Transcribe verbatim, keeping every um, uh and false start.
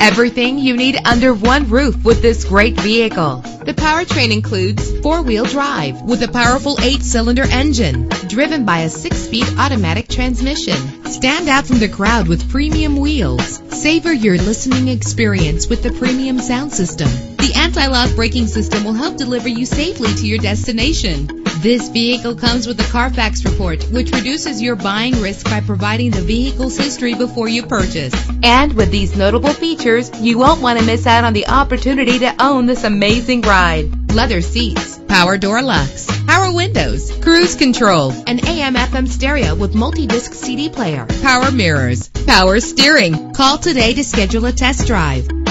Everything you need under one roof with this great vehicle. The powertrain includes four-wheel drive with a powerful eight-cylinder engine driven by a six-speed automatic transmission. Stand out from the crowd with premium wheels. Savor your listening experience with the premium sound system. The anti-lock braking system will help deliver you safely to your destination. This vehicle comes with a Carfax report, which reduces your buying risk by providing the vehicle's history before you purchase. And with these notable features, you won't want to miss out on the opportunity to own this amazing ride. Leather seats, power door locks, power windows, cruise control, an A M F M stereo with multi-disc C D player, power mirrors, power steering. Call today to schedule a test drive.